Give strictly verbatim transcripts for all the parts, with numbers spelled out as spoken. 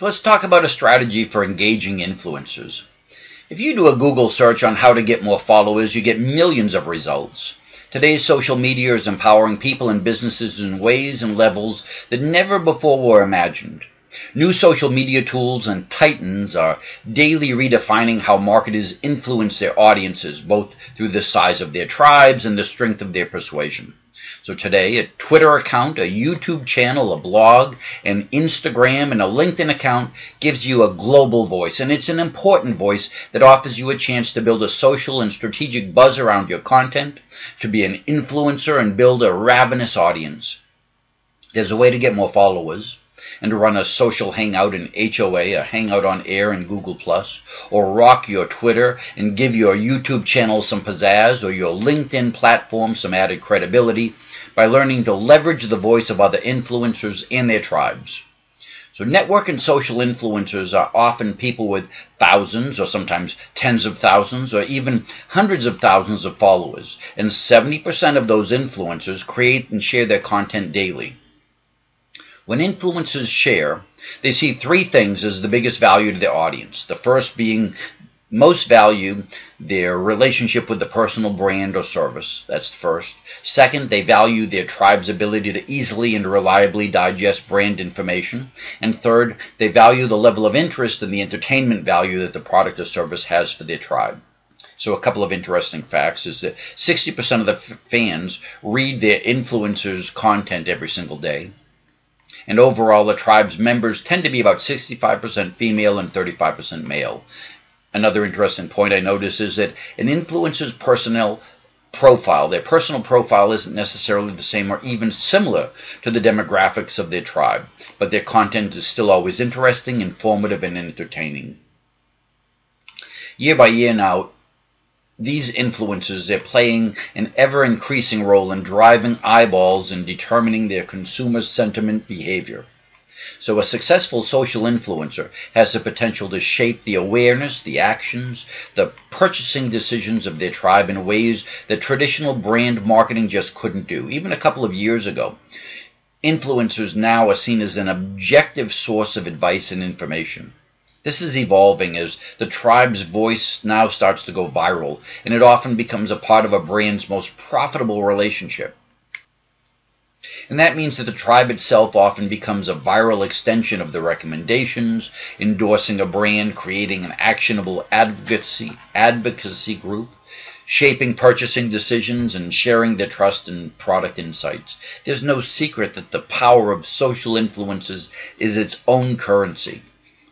So let's talk about a strategy for engaging influencers. If you do a Google search on how to get more followers, you get millions of results. Today's social media is empowering people and businesses in ways and levels that never before were imagined. New social media tools and titans are daily redefining how marketers influence their audiences, both through the size of their tribes and the strength of their persuasion. So today, a Twitter account, a YouTube channel, a blog, an Instagram, and a LinkedIn account gives you a global voice. And it's an important voice that offers you a chance to build a social and strategic buzz around your content, to be an influencer and build a ravenous audience. There's a way to get more followers and to run a social hangout in H O A, a hangout on air in Google Plus, or rock your Twitter and give your YouTube channel some pizzazz or your LinkedIn platform some added credibility by learning to leverage the voice of other influencers and their tribes. So network and social influencers are often people with thousands or sometimes tens of thousands or even hundreds of thousands of followers, and seventy percent of those influencers create and share their content daily. When influencers share, they see three things as the biggest value to their audience. The first being most value, their relationship with the personal brand or service. That's the first. Second, they value their tribe's ability to easily and reliably digest brand information. And third, they value the level of interest and the entertainment value that the product or service has for their tribe. So a couple of interesting facts is that sixty percent of the fans read their influencers' content every single day. And overall, the tribe's members tend to be about sixty-five percent female and thirty-five percent male. Another interesting point I notice is that an influencer's personnel profile, their personal profile isn't necessarily the same or even similar to the demographics of their tribe, but their content is still always interesting, informative, and entertaining. Year by year now, these influencers, they're playing an ever-increasing role in driving eyeballs and determining their consumer sentiment behavior. So a successful social influencer has the potential to shape the awareness, the actions, the purchasing decisions of their tribe in ways that traditional brand marketing just couldn't do, even a couple of years ago. Influencers now are seen as an objective source of advice and information. This is evolving as the tribe's voice now starts to go viral, and it often becomes a part of a brand's most profitable relationship. And that means that the tribe itself often becomes a viral extension of the recommendations, endorsing a brand, creating an actionable advocacy, advocacy group, shaping purchasing decisions, and sharing their trust and product insights. There's no secret that the power of social influences is its own currency.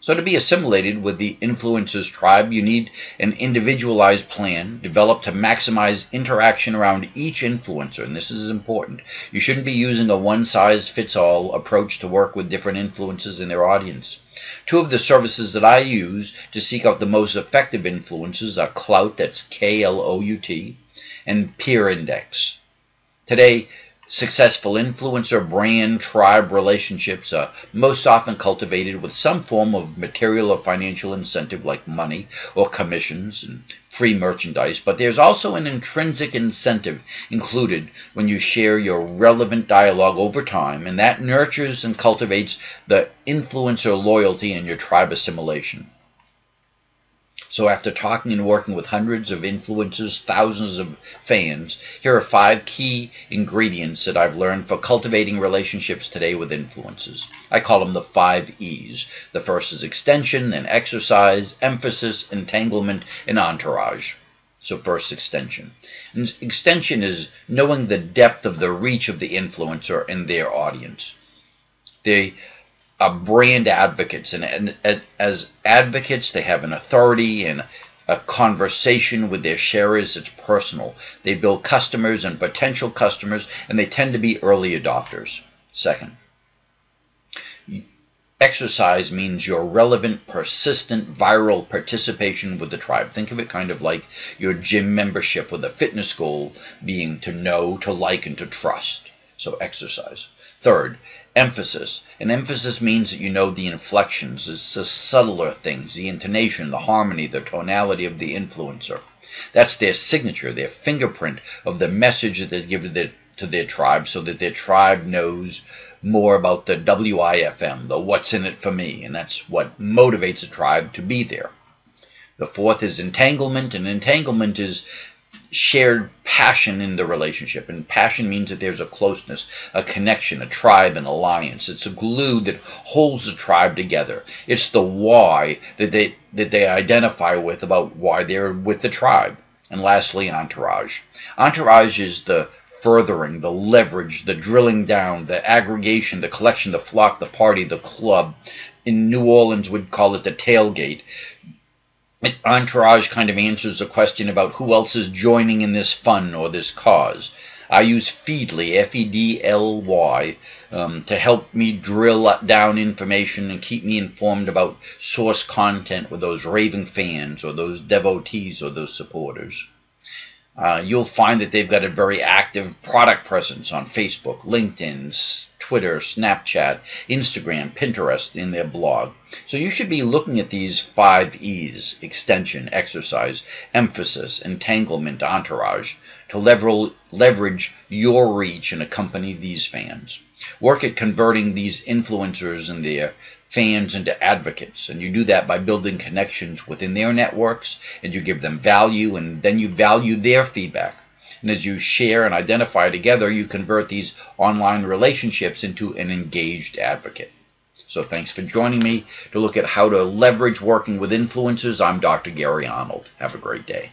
So to be assimilated with the influencer's tribe, you need an individualized plan developed to maximize interaction around each influencer, and this is important. You shouldn't be using a one-size-fits-all approach to work with different influencers in their audience. Two of the services that I use to seek out the most effective influencers are Klout, that's K L O U T, and Peer Index. Today, successful influencer brand tribe relationships are most often cultivated with some form of material or financial incentive like money or commissions and free merchandise, but there's also an intrinsic incentive included when you share your relevant dialogue over time, and that nurtures and cultivates the influencer loyalty and your tribe assimilation. So after talking and working with hundreds of influencers, thousands of fans, here are five key ingredients that I've learned for cultivating relationships today with influencers. I call them the five E's. The first is extension, then exercise, emphasis, entanglement, and entourage. So first, extension. And extension is knowing the depth of the reach of the influencer and their audience. They are brand advocates, and, and, and as advocates they have an authority and a conversation with their sharers. It's personal. They build customers and potential customers, and they tend to be early adopters. Second, exercise means your relevant, persistent, viral participation with the tribe. Think of it kind of like your gym membership with a fitness goal being to know, to like, and to trust. So exercise. Third, emphasis. An emphasis means that you know the inflections, it's the subtler things, the intonation, the harmony, the tonality of the influencer. That's their signature, their fingerprint of the message that they give to their, to their tribe, so that their tribe knows more about the W I F M, the what's in it for me, and that's what motivates a tribe to be there. The fourth is entanglement, and entanglement is shared passion in the relationship, and passion means that there's a closeness, a connection, a tribe, an alliance. It's a glue that holds the tribe together. It's the why that they that they identify with about why they're with the tribe. And lastly, entourage. Entourage is the furthering, the leverage, the drilling down, the aggregation, the collection, the flock, the party, the club. In New Orleans, we'd call it the tailgate. Entourage kind of answers the question about who else is joining in this fun or this cause. I use Feedly, F E D L Y, um, to help me drill down information and keep me informed about source content with those raving fans or those devotees or those supporters. Uh, you'll find that they've got a very active product presence on Facebook, LinkedIn, Twitter, Snapchat, Instagram, Pinterest, in their blog. So you should be looking at these five E's, extension, exercise, emphasis, entanglement, entourage, to lever leverage your reach and accompany these fans. Work at converting these influencers and their fans into advocates, and you do that by building connections within their networks, and you give them value, and then you value their feedback. And as you share and identify together, you convert these online relationships into an engaged advocate. So thanks for joining me to look at how to leverage working with influencers. I'm Doctor Gary Arnold. Have a great day.